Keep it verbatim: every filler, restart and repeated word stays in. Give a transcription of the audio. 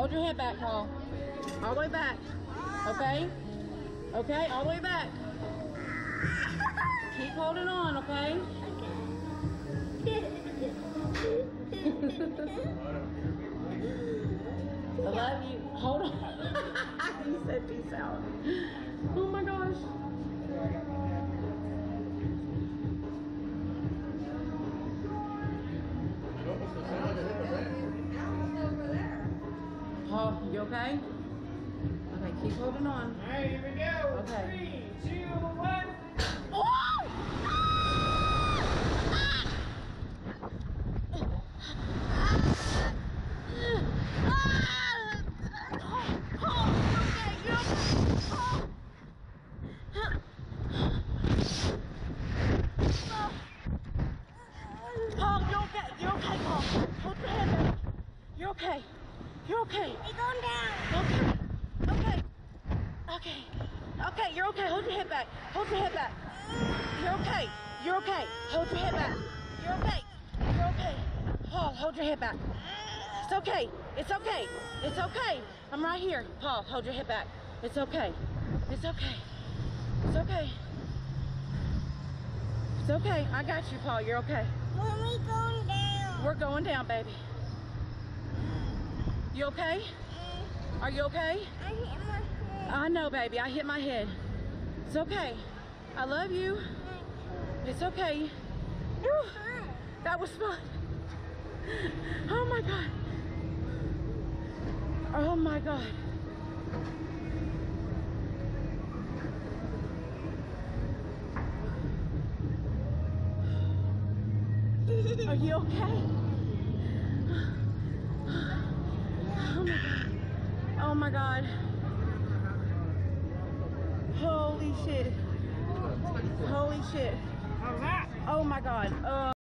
Hold your head back, Paul. All the way back. Okay? Okay, all the way back. Keep holding on, okay? I love you. Hold on. He said peace out. Oh my gosh. Paul, you okay? Okay, keep holding on. All right, here we go. Okay. Three, two, one. Oh! Paul, you're okay. You're okay, Paul. Hold your head back. You're okay. You're okay. It's going down. Okay. Okay. Okay. Okay. You're okay. Hold your head back. Hold your head back. You're okay. You're okay. Hold your head back. You're okay. You're okay. Paul, hold your head back. It's okay. It's okay. It's okay. I'm right here. Paul, hold your head back. It's okay. It's okay. It's okay. It's okay. I got you, Paul. You're okay. Mommy, going down. We're going down, baby. You okay? Are you okay? I hit my head. I know, baby. I hit my head. It's okay. I love you. It's okay. That was fun. That was fun. Oh my God. Oh my God. Are you okay? Oh my God. Oh my God. Holy shit. Holy shit. Oh my God. Uh